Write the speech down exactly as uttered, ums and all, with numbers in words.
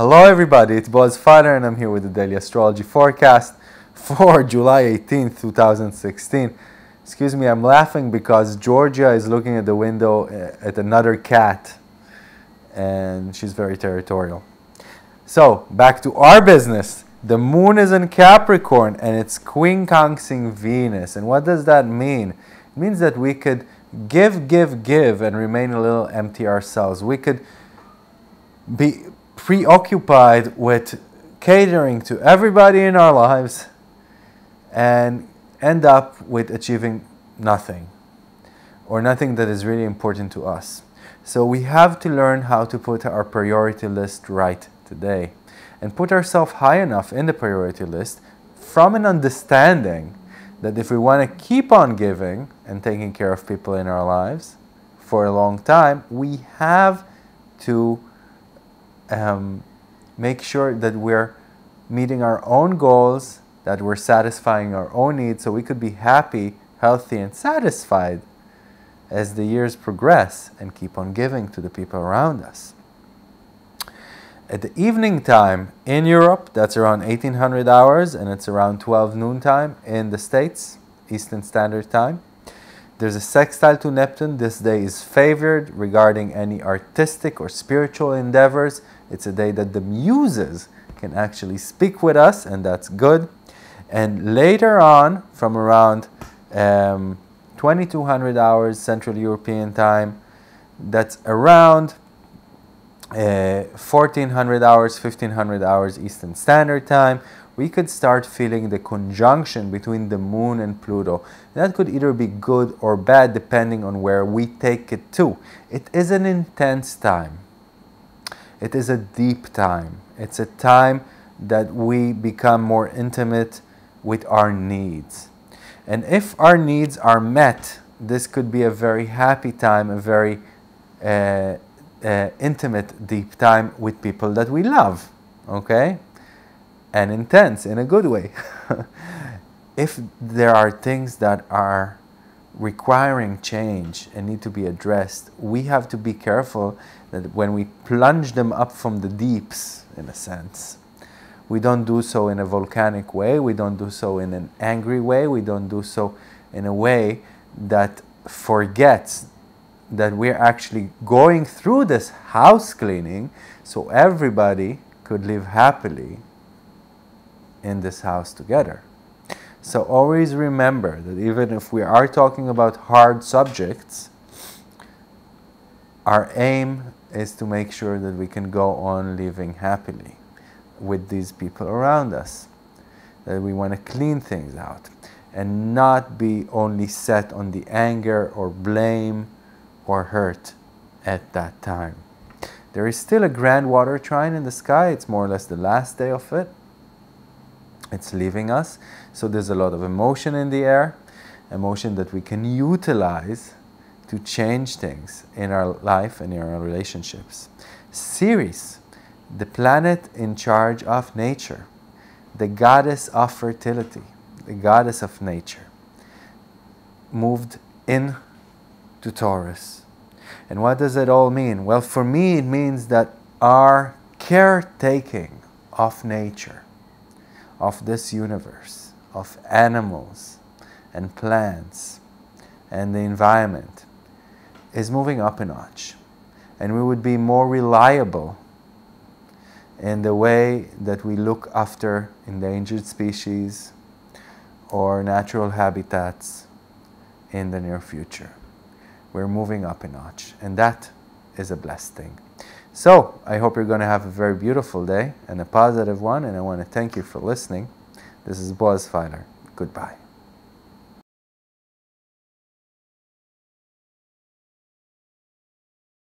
Hello everybody, it's Boaz Fyler and I'm here with the Daily Astrology Forecast for July eighteenth, two thousand sixteen. Excuse me, I'm laughing because Georgia is looking at the window at another cat and she's very territorial. So, back to our business. The moon is in Capricorn and it's quincunxing Venus. And what does that mean? It means that we could give, give, give and remain a little empty ourselves. We could be preoccupied with catering to everybody in our lives and end up with achieving nothing or nothing that is really important to us. So we have to learn how to put our priority list right today and put ourselves high enough in the priority list from an understanding that if we want to keep on giving and taking care of people in our lives for a long time, we have to Um, make sure that we're meeting our own goals, that we're satisfying our own needs, so we could be happy, healthy, and satisfied as the years progress and keep on giving to the people around us. At the evening time in Europe, that's around eighteen hundred hours, and it's around twelve noon time in the States, Eastern Standard Time. There's a sextile to Neptune. This day is favored regarding any artistic or spiritual endeavors. It's a day that the muses can actually speak with us, and that's good. And later on, from around um, twenty-two hundred hours Central European time, that's around uh, fourteen hundred hours, fifteen hundred hours Eastern Standard Time, we could start feeling the conjunction between the moon and Pluto. That could either be good or bad depending on where we take it to. It is an intense time. It is a deep time. It's a time that we become more intimate with our needs. And if our needs are met, this could be a very happy time, a very uh, uh, intimate, deep time with people that we love, okay? And intense in a good way. If there are things that are requiring change and need to be addressed, we have to be careful that when we plunge them up from the deeps, in a sense, we don't do so in a volcanic way, we don't do so in an angry way, we don't do so in a way that forgets that we're actually going through this house cleaning so everybody could live happily in this house together. So always remember that even if we are talking about hard subjects, our aim is to make sure that we can go on living happily with these people around us, that we want to clean things out and not be only set on the anger or blame or hurt at that time. There is still a grand water trine in the sky. It's more or less the last day of it. It's leaving us, so there's a lot of emotion in the air, emotion that we can utilize to change things in our life and in our relationships. Ceres, the planet in charge of nature, the goddess of fertility, the goddess of nature, moved in to Taurus. And what does it all mean? Well, for me, it means that our caretaking of nature, of this universe, of animals and plants and the environment, is moving up a notch. And we would be more reliable in the way that we look after endangered species or natural habitats in the near future. We're moving up a notch, and that is a blessed thing. So, I hope you're going to have a very beautiful day and a positive one, and I want to thank you for listening. This is Boaz Fyler. Goodbye.